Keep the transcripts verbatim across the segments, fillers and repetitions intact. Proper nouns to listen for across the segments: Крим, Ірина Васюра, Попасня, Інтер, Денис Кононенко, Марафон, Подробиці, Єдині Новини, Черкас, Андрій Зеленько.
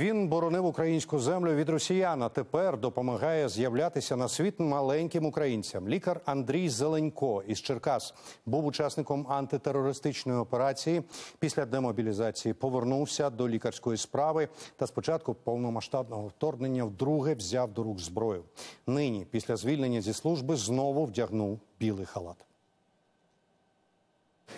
Він боронив українську землю від росіян, а тепер допомагає з'являтися на світ маленьким українцям. Лікар Андрій Зеленько із Черкас був учасником антитерористичної операції. Після демобілізації повернувся до лікарської справи та спочатку повномасштабного вторгнення вдруге взяв до рук зброю. Нині, після звільнення зі служби, знову вдягнув білий халат.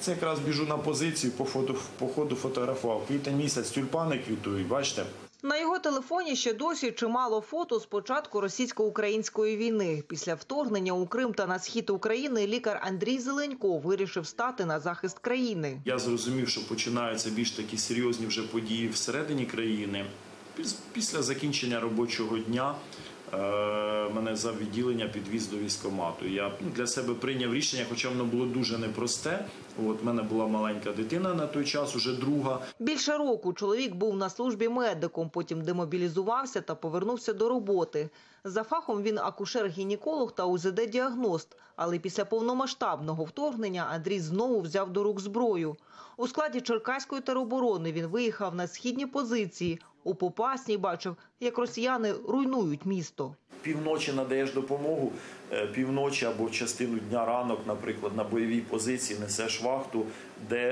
Це якраз біжу на позицію, по фото, по ходу фотографував. Квітень місяць, тюльпани квітують, бачите? На його телефоні ще досі чимало фото з початку російсько-української війни. Після вторгнення у Крим та на схід України лікар Андрій Зеленько вирішив стати на захист країни. Я зрозумів, що починаються більш такі серйозні вже події всередині країни. Після закінчення робочого дня мене за відділення підвіз до військкомату. Я для себе прийняв рішення, хоча воно було дуже непросте. От, в мене була маленька дитина на той час, уже друга. Більше року чоловік був на службі медиком, потім демобілізувався та повернувся до роботи. За фахом він акушер-гінеколог та УЗД-діагност. Але після повномасштабного вторгнення Андрій знову взяв до рук зброю. У складі Черкаської тероборони він виїхав на східні позиції. У Попасні бачив, як росіяни руйнують місто. Півночі надаєш допомогу, півночі або частину дня ранок, наприклад, на бойовій позиції несеш вахту, де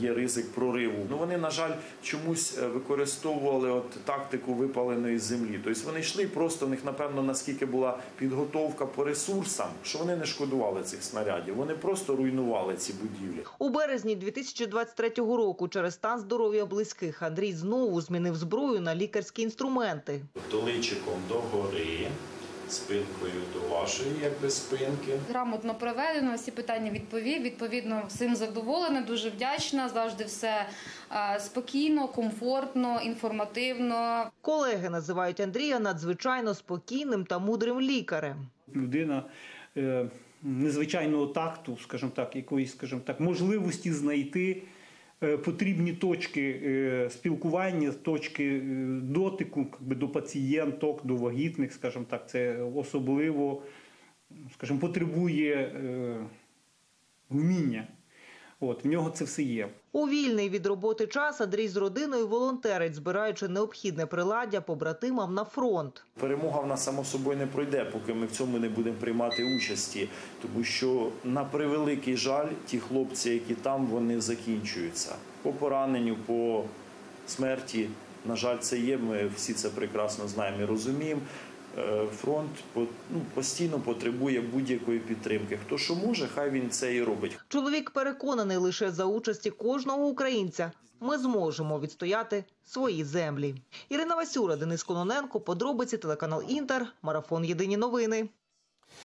є ризик прориву. Ну, вони, на жаль, чомусь використовували от тактику випаленої землі. Тобто вони йшли просто, в них, напевно, наскільки була підготовка по ресурсам, що вони не шкодували цих снарядів, вони просто руйнували ці будівлі. У березні дві тисячі двадцять третього року через стан здоров'я близьких Андрій знову змінив зброю на лікарські інструменти. Доличиком догори, спинкою до вашої, якби, спинки. Грамотно проведено, всі питання відповів, відповідно, всім задоволена, дуже вдячна, завжди все спокійно, комфортно, інформативно. Колеги називають Андрія надзвичайно спокійним та мудрим лікарем. Людина незвичайного такту, скажімо так, якоїсь, скажімо так, можливості знайти потрібні точки спілкування, точки дотику до пацієнток, до вагітних, скажімо так, це особливо, скажімо, потребує вміння. От, в нього це все є. У вільний від роботи час Андрій з родиною волонтерить, збираючи необхідне приладдя побратимам на фронт. Перемога в нас, само собою, не пройде, поки ми в цьому не будемо приймати участі. Тому що, на превеликий жаль, ті хлопці, які там, вони закінчуються. По пораненню, по смерті, на жаль, це є, ми всі це прекрасно знаємо і розуміємо. Фронт ну, постійно потребує будь-якої підтримки. Хто що може, хай він це і робить. Чоловік переконаний, лише за участі кожного українця ми зможемо відстояти свої землі. Ірина Васюра, Денис Кононенко, Подробиці, телеканал Інтер, Марафон, Єдині Новини.